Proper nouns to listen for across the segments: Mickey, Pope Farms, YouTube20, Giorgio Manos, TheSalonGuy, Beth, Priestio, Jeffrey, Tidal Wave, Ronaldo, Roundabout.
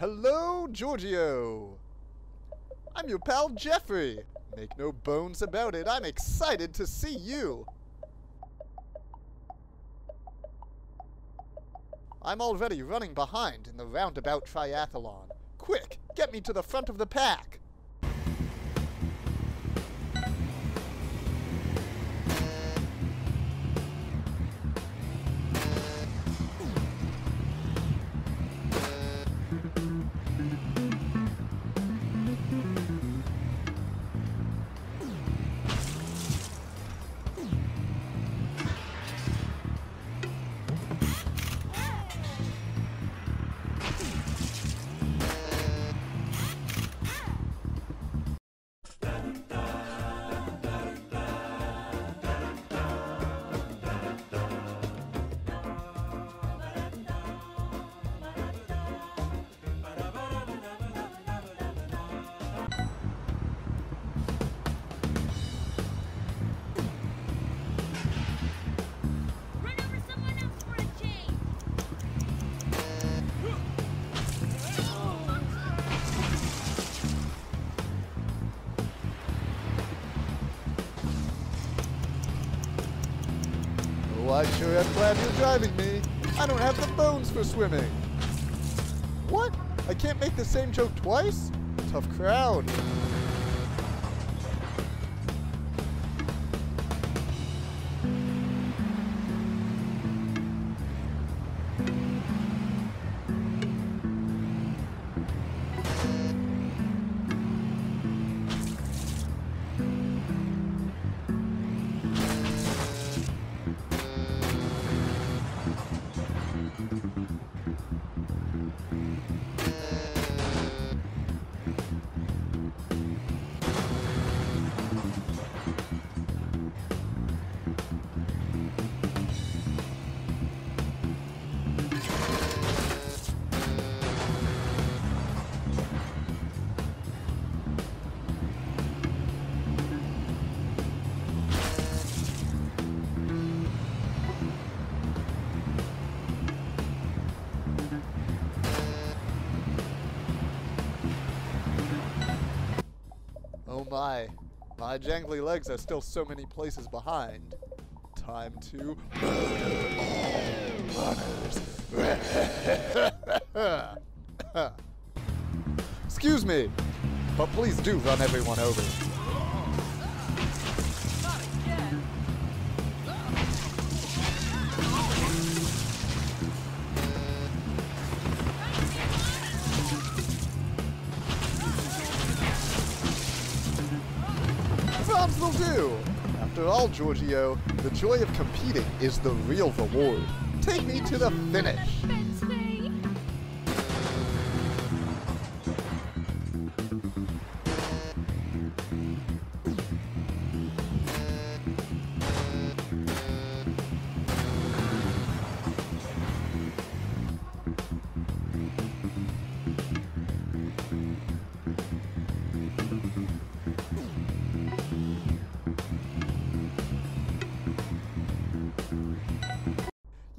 Hello, Giorgio! I'm your pal Jeffrey! Make no bones about it, I'm excited to see you! I'm already running behind in the roundabout triathlon. Quick, get me to the front of the pack! I sure am glad you're driving me. I don't have the bones for swimming. What? I can't make the same joke twice? Tough crowd. My jangly legs are still so many places behind. Time to murder all runners. Excuse me, but please do run everyone over. Will do. After all, Giorgio, the joy of competing is the real reward. Take me to the finish.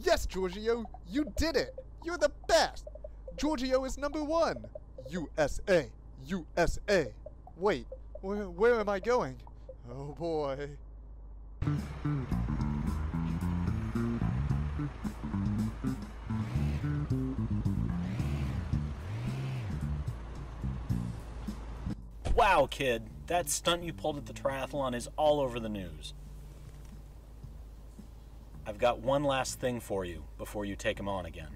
Yes, Giorgio, you did it! You're the best! Giorgio is #1! USA! USA! Wait, where am I going? Oh boy. Wow, kid. That stunt you pulled at the triathlon is all over the news. I've got one last thing for you before you take him on again.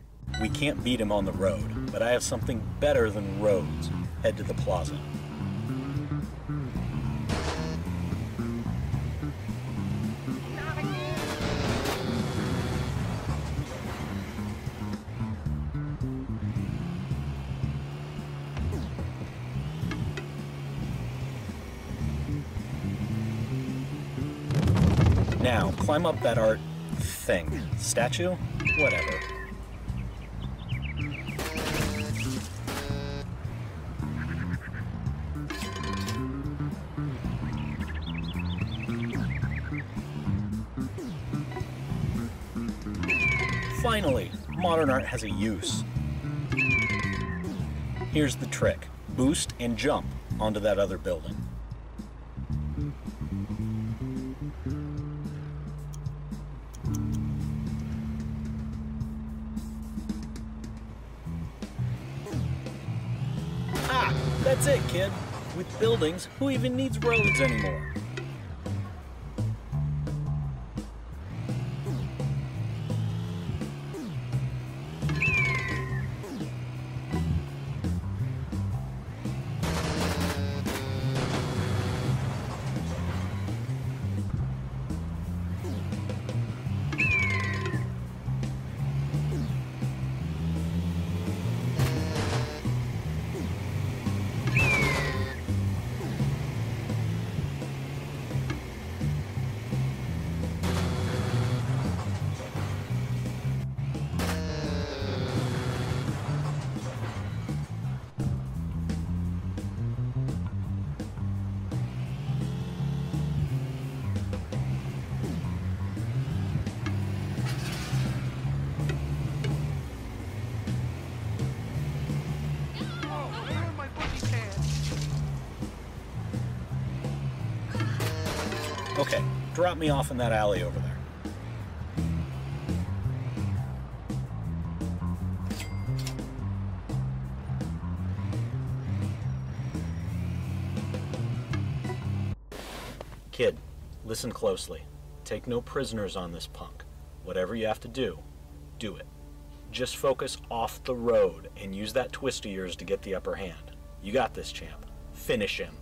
We can't beat him on the road, but I have something better than roads. Head to the plaza. Now, climb up that art thing. Statue? Whatever. Finally, modern art has a use. Here's the trick. Boost and jump onto that other building. Ah, that's it, kid. With buildings, who even needs roads anymore? Okay, drop me off in that alley over there. Kid, listen closely. Take no prisoners on this punk. Whatever you have to do, do it. Just focus off the road and use that twist of yours to get the upper hand. You got this, champ. Finish him.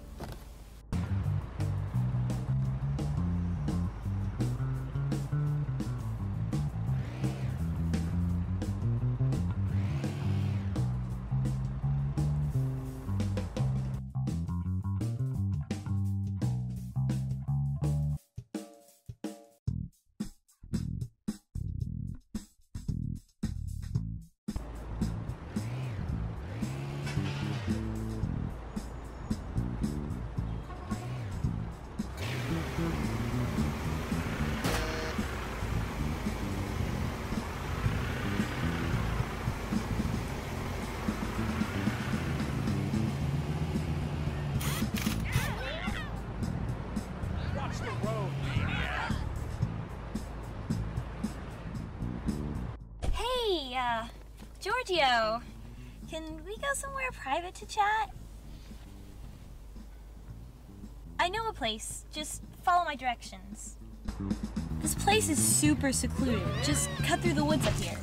Giorgio, can we go somewhere private to chat? I know a place. Just follow my directions. This place is super secluded. Just cut through the woods up here.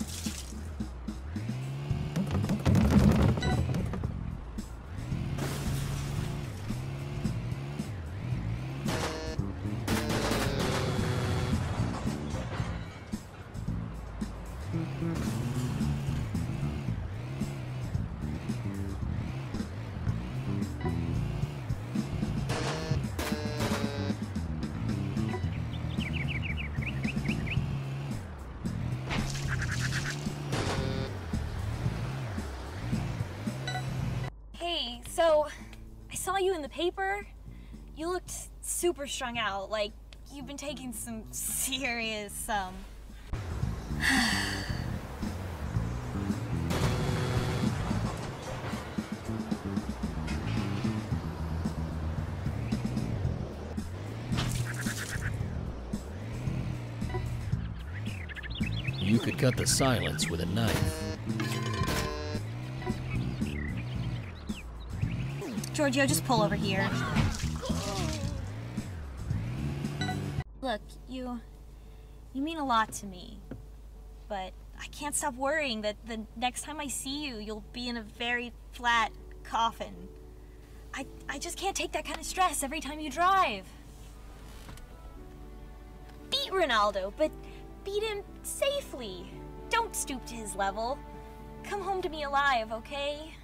So, I saw you in the paper. You looked super strung out, like you've been taking some serious, You could cut the silence with a knife. Giorgio, just pull over here. Look, you mean a lot to me, but I can't stop worrying that the next time I see you, you'll be in a very flat coffin. I just can't take that kind of stress every time you drive. Beat Ronaldo, but beat him safely. Don't stoop to his level. Come home to me alive, okay?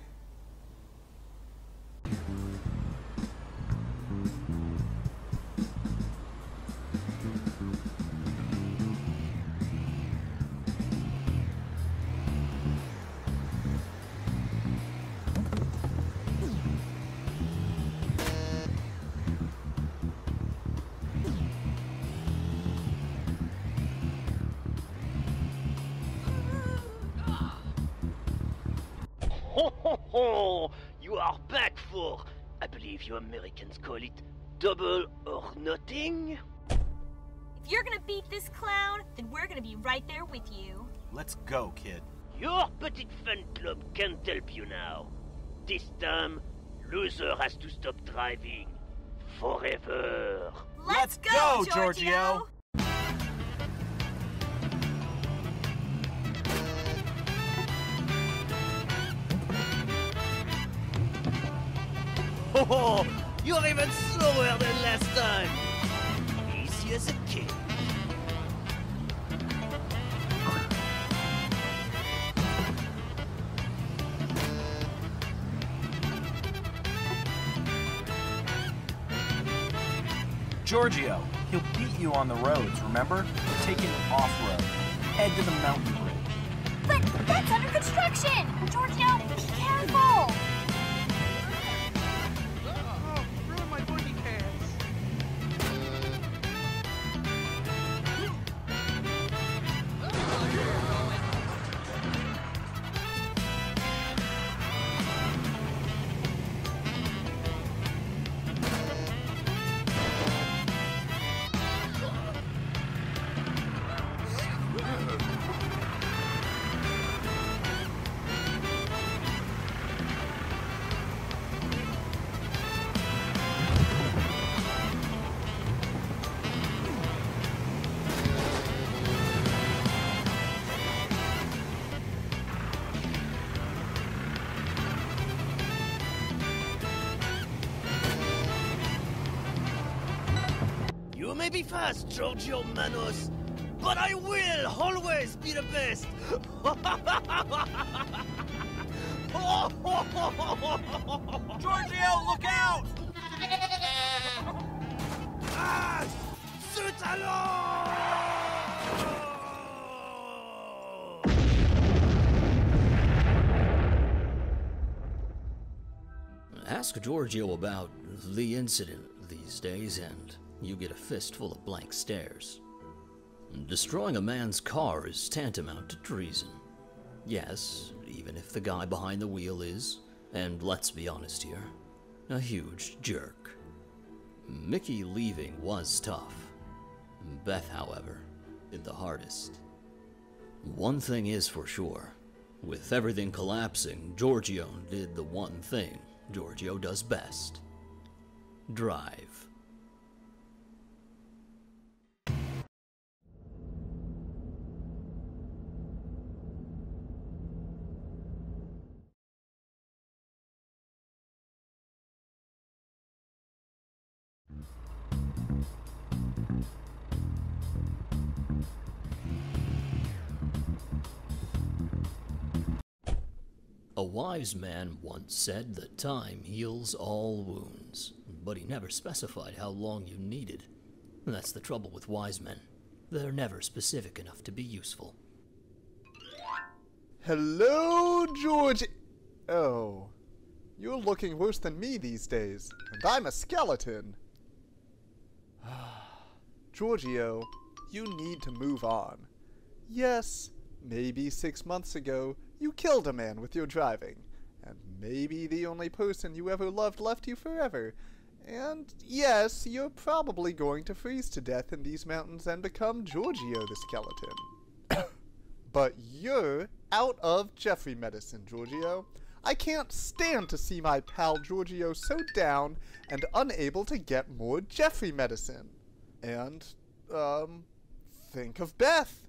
Oh, you are back for, I believe you Americans call it, double or nothing? If you're gonna beat this clown, then we're gonna be right there with you. Let's go, kid. Your petite fan club can't help you now. This time, loser has to stop driving. Forever. Let's go, Giorgio! Oh, you're even slower than last time. Easy as a kid. Giorgio, he'll beat you on the roads, remember? Take it off-road. Head to the mountain bridge. But that's under construction! Giorgio, be careful! Oh, ruin my boogie cans. Be fast, Giorgio Manos, but I will always be the best! Giorgio, look out! Ah, zut alors! Ask Giorgio about the incident these days and you get a fistful of blank stares. Destroying a man's car is tantamount to treason. Yes, even if the guy behind the wheel is, and let's be honest here, a huge jerk. Mickey leaving was tough. Beth, however, did the hardest. One thing is for sure. With everything collapsing, Giorgio did the one thing Giorgio does best. Drive. A wise man once said that time heals all wounds, but he never specified how long you needed. That's the trouble with wise men. They're never specific enough to be useful. Hello, George. Oh, you're looking worse than me these days, and I'm a skeleton. Giorgio, you need to move on. Yes, maybe 6 months ago, you killed a man with your driving, and maybe the only person you ever loved left you forever. And yes, you're probably going to freeze to death in these mountains and become Giorgio the skeleton. But you're out of Jeffrey medicine, Giorgio. I can't stand to see my pal Giorgio so down and unable to get more Jeffrey medicine. And, think of Beth.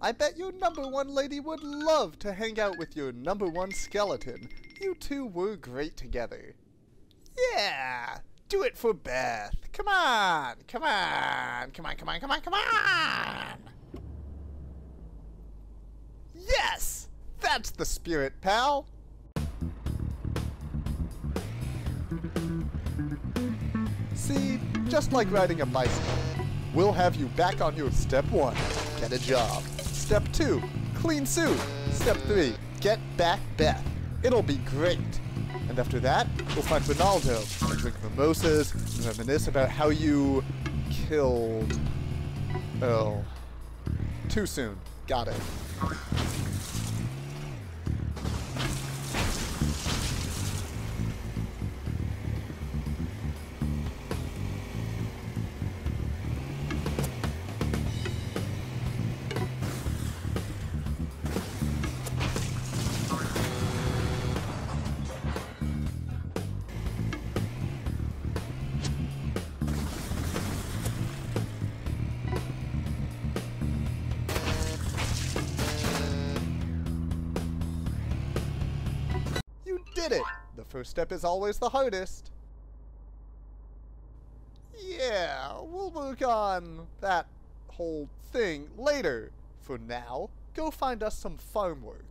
I bet your #1 lady would love to hang out with your #1 skeleton. You two were great together. Yeah! Do it for Beth. Come on! Come on! Come on, come on, come on, come on! Yes! That's the spirit, pal! See? Just like riding a bicycle. We'll have you back on your step 1. Get a job. Step 2, clean suit. Step 3, get back Beth. It'll be great. And after that, we'll find Ronaldo, and drink mimosas, and reminisce about how you killed... Oh. Too soon. Got it. did it! The first step is always the hardest. Yeah, we'll work on that whole thing later. For now, go find us some farm work.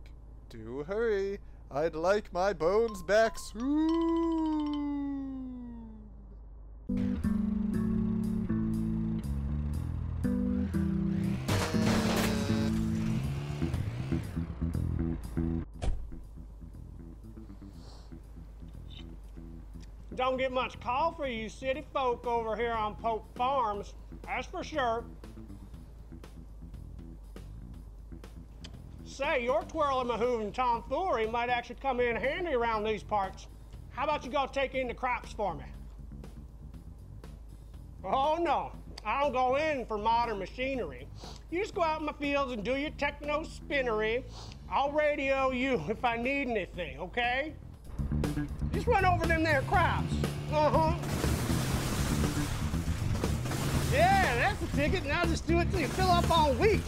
Do hurry. I'd like my bones back soon. Don't get much call for you city folk over here on Pope Farms, that's for sure. Say, your twirling mahooven tomfoolery might actually come in handy around these parts. How about you go take in the crops for me? Oh no, I don't go in for modern machinery. You just go out in my fields and do your techno spinnery. I'll radio you if I need anything, okay? Just run over them there crops. Yeah, that's the ticket. Now just do it till you fill up on wheat.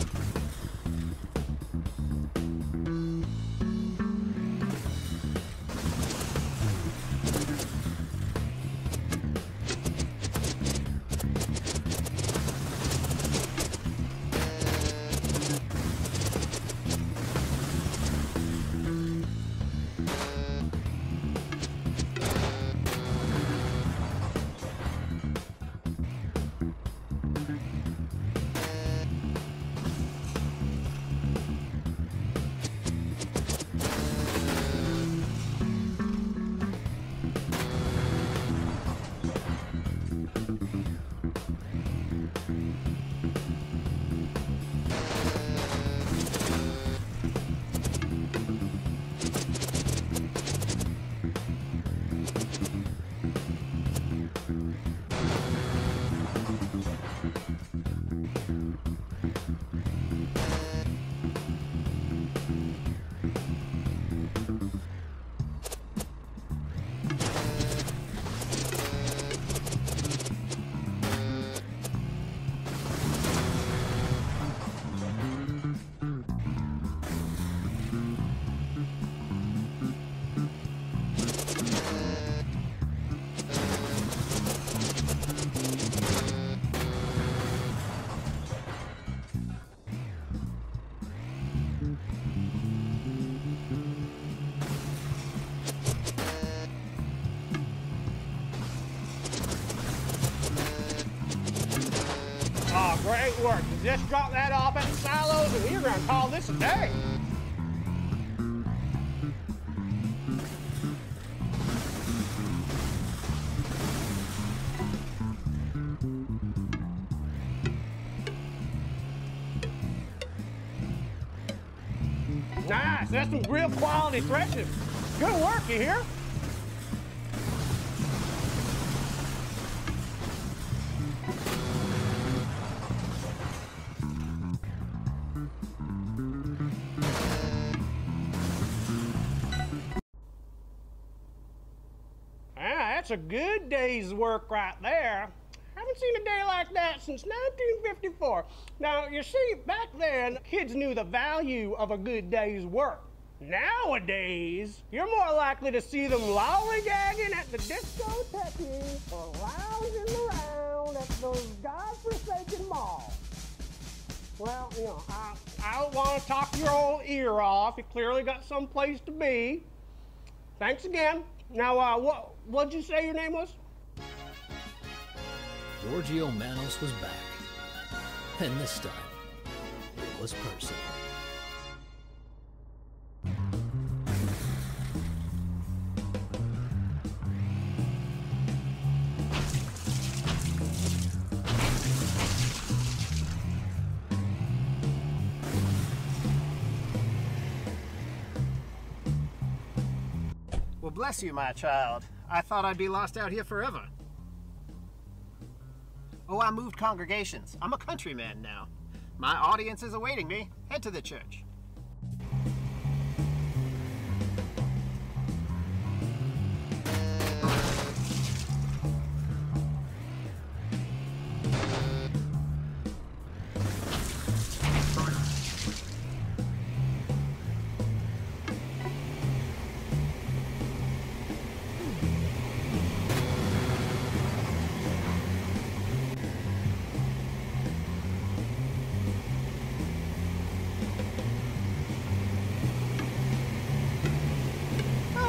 Great work. Just drop that off at the silos and you're gonna call this a day. Nice, that's some real quality threshing. Good work, you hear? A good day's work right there. Haven't seen a day like that since 1954. Now, you see, back then, kids knew the value of a good day's work. Nowadays, you're more likely to see them lollygagging at the discotheque or lounging around at those godforsaken malls. Well, you know, I don't want to talk your old ear off. You clearly got someplace to be. Thanks again. Now, what'd you say your name was? Giorgio Manos was back. And this time, it was personal. Bless you, my child. I thought I'd be lost out here forever. Oh, I moved congregations. I'm a countryman now. My audience is awaiting me. Head to the church.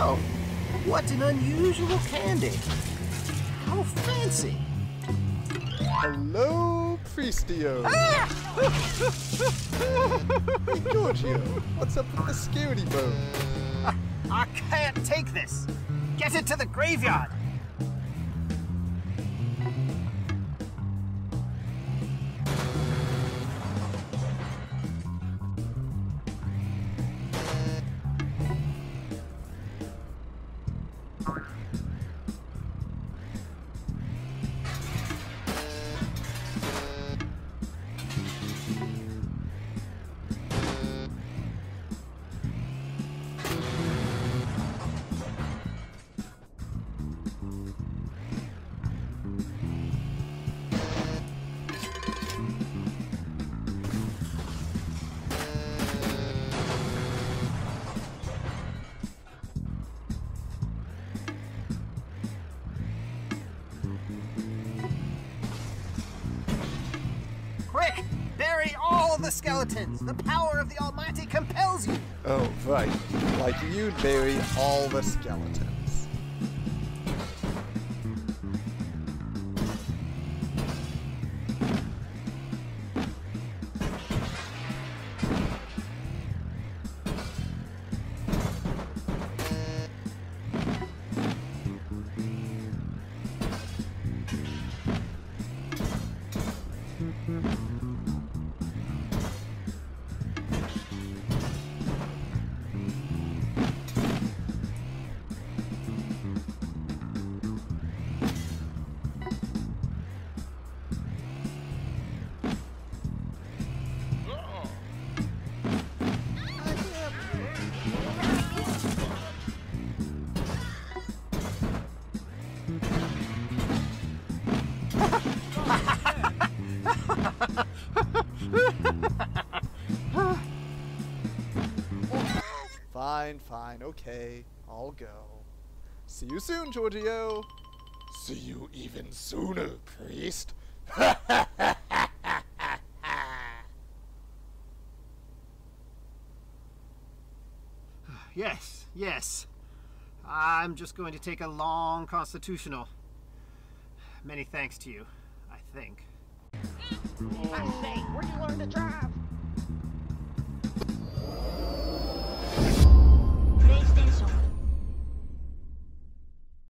Wow, what an unusual candy. How fancy. Hello, Priestio. Ah! Hey, Giorgio, what's up with the security boat? I can't take this. Get it to the graveyard. Skeletons, the power of the Almighty compels you. Oh, right. Like you'd bury all the skeletons. Fine, okay, I'll go. See you soon, Giorgio. See you even sooner, priest. Yes. I'm just going to take a long constitutional. Many thanks to you, I think. Where'd you learn to drive?